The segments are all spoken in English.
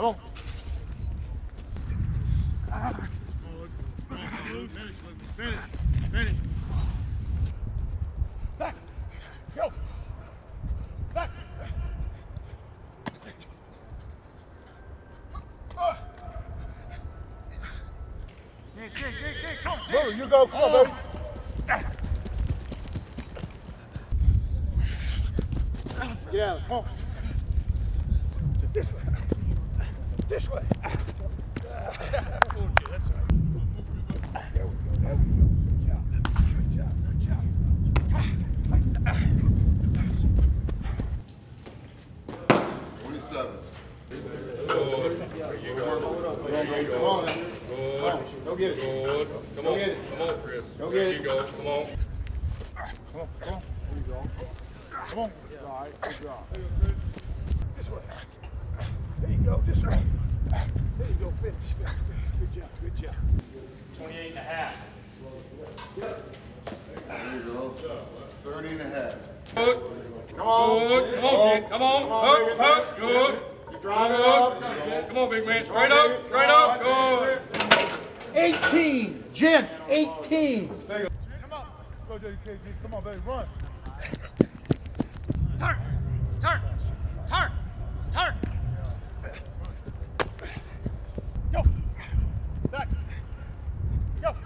Come on. Finish. Back. Go. Back. Get, come on. Bro, you go. Come on, baby. Get out. Come on. Just this way. This way. Okay, that's right. There we go. There we go. Good job. Good job. Good job. 27. Come on. Go get it. Come on. Come on, Chris. Go get it. There you go. Come on. Come on. Come on. There you go. Come on. It's all right. Good job. This way. There you go. This way. There you go. Finish. Good job. Good job. 28.5. Yep. There you go. 30.5. Good. Come on. Good. Come on, Jim. Come on. Hook. Hook. Good. You're driving up. Come on, big man. Straight up. Straight up. Good. 18. Jim. 18. Come on. Go, J.K.G. Come on, baby. Run. Turn, turn, turn, turn. Go. Back. Go.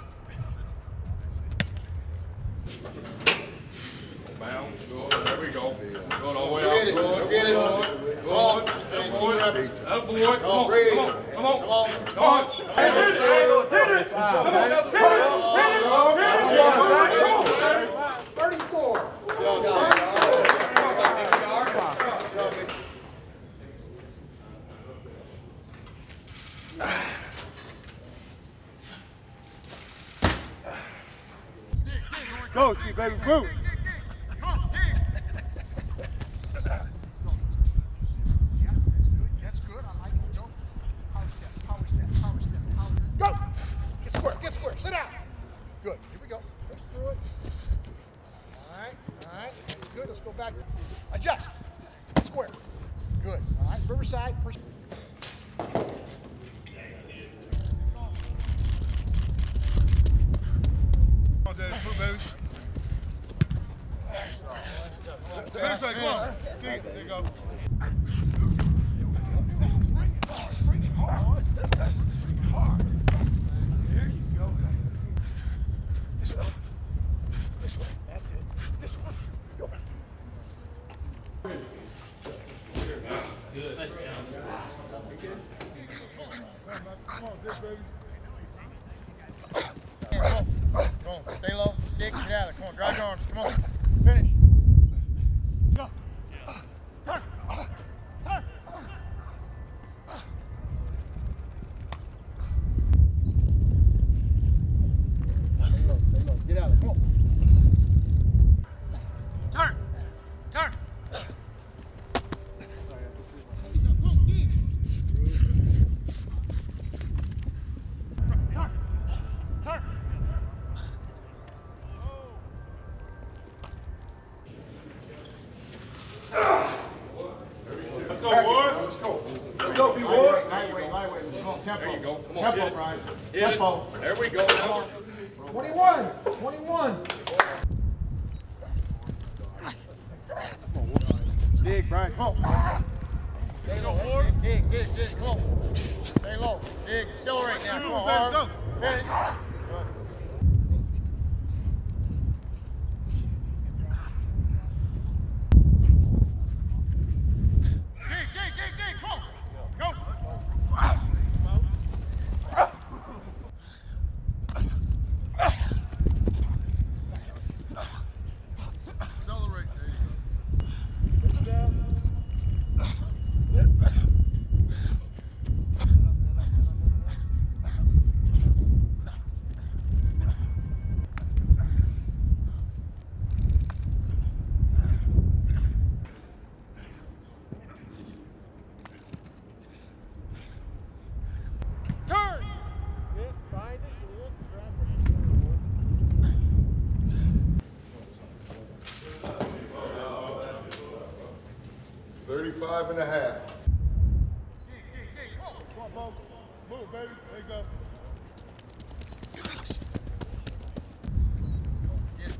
Bounce. Good. There we go. Going all the way out. Go get it. Go get it. That boy. Come on. Come on. Come on. Come on. Hit it. Hit it. Come on. Hit it. Go, see, baby, move. Come on, yeah, that's good. I like it. Go. Power step, power step, power step, power step. Go. Get square, sit down. Good. Here we go. Push through it. All right, all right. That's good. Let's go back. Adjust. Square. Good. All right, Riverside. There we go. 21. Dig, Brian. Come on. Stay low. Dig, dig. Come on. Stay low. Dig. Accelerate now. Come on. Finish. Five and a half. Come on. Move, baby. There you go. Get it,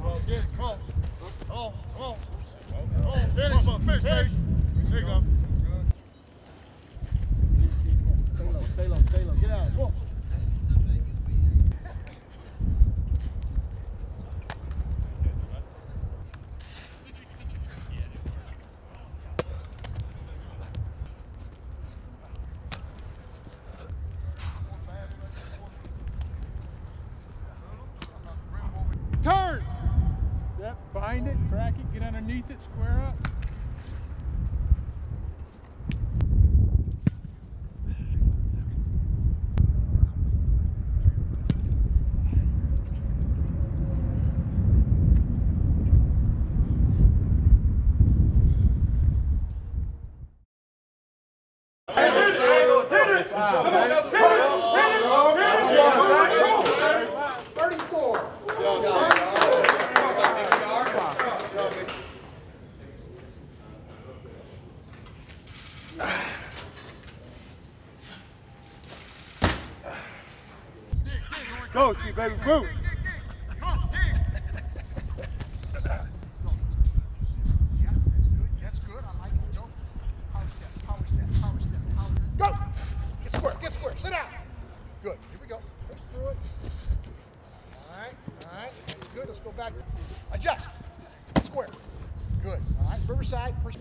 bro. Get it. Come on. Come on. Finish. There you go. Stay low. Get out. Come on. Turn! Yep, bind it, track it, get underneath it, square up. Go, see, baby, move. That's good. I like it. Power step. Go. Get square. Sit down. Good. Here we go. Push through it. All right. That's good. Let's go back. Adjust. Square. Good. All right. Riverside. Push.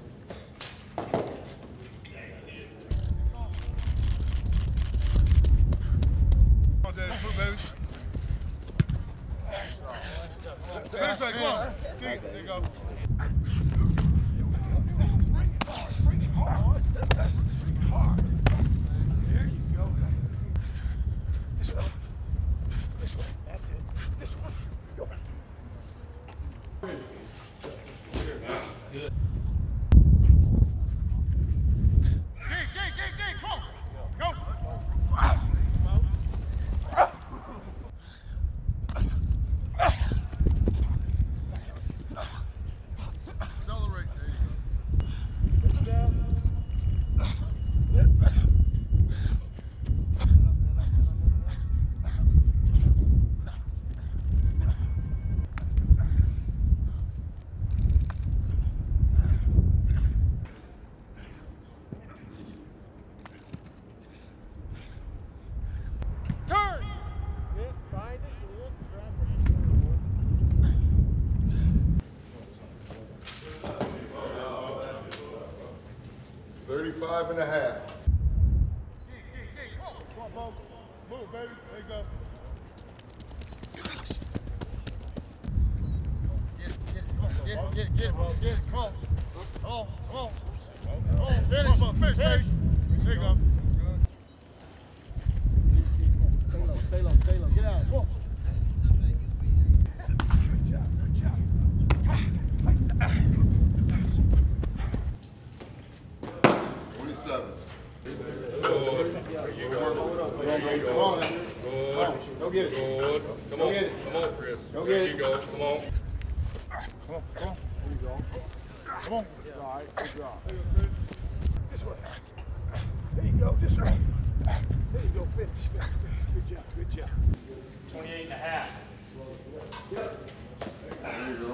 Five and a half. Come on, move, baby. There you go. Get it, come on. Oh, finish. Finish. There you go. Stay low. Get out. Come on. Come on. It's all right. Good job. This way. There you go. This way. There you go. Finish. Good job. 28 and a half. There you go.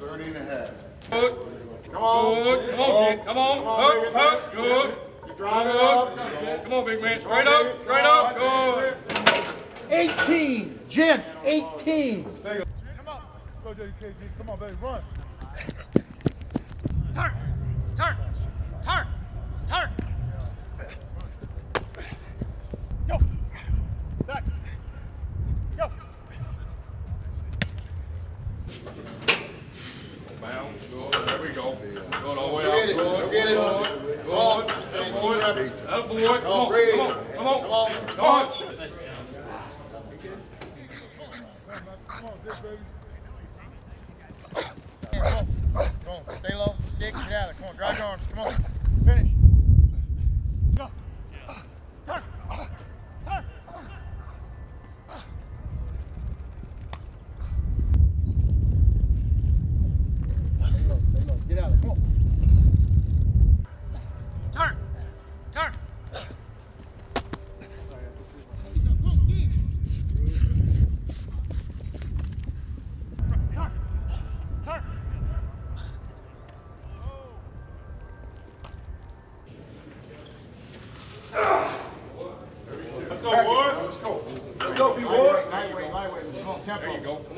30 and a half. Good. Come on. Up. Good. You're driving up. Come on, big man. Straight up. Good. 18. Jim, 18. There you go. Come on. Go, J.K.G. Come on, baby. Run. Turn. Go. Back. Go. Bounce. Go. There we go. Going all the way out. Go get it. Go on. That boy. Come on. Come on, big baby. Come on, stay low, stick, get out of there. Come on, drive your arms, come on, finish. Go. Turn. Stay low, get out of there, come on. Turn.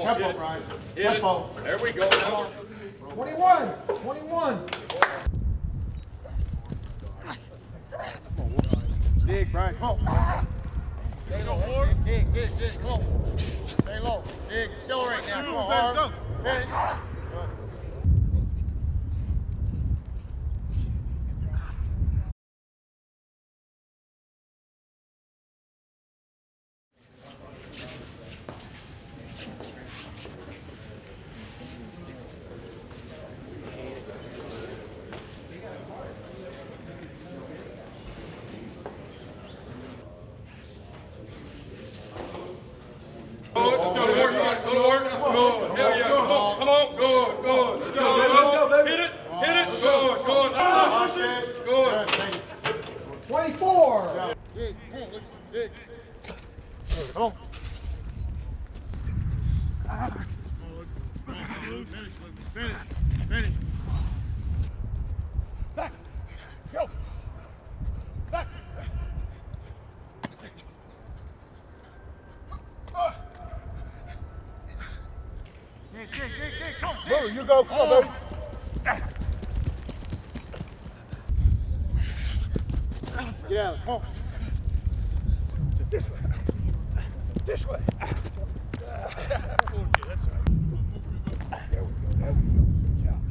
Tempo, Brian. Tempo. There we go. 21. Dig, Brian. Come on. Stay low. Dig. Come on. Stay low. Dig. Accelerate now. Come on. Finish. This way. Okay, that's right. There we go.